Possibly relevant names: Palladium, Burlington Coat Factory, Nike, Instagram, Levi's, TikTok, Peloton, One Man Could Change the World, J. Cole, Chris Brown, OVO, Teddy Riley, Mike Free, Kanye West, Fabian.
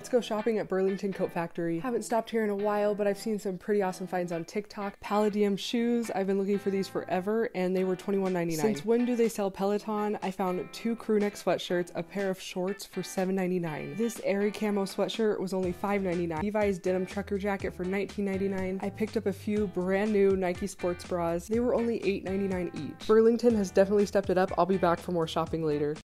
Let's go shopping at Burlington Coat Factory. Haven't stopped here in a while, but I've seen some pretty awesome finds on TikTok. Palladium shoes, I've been looking for these forever, and they were $21.99. Since when do they sell Peloton? I found two crew neck sweatshirts, a pair of shorts for $7.99. This airy camo sweatshirt was only $5.99. Levi's denim trucker jacket for $19.99. I picked up a few brand new Nike sports bras. They were only $8.99 each. Burlington has definitely stepped it up. I'll be back for more shopping later.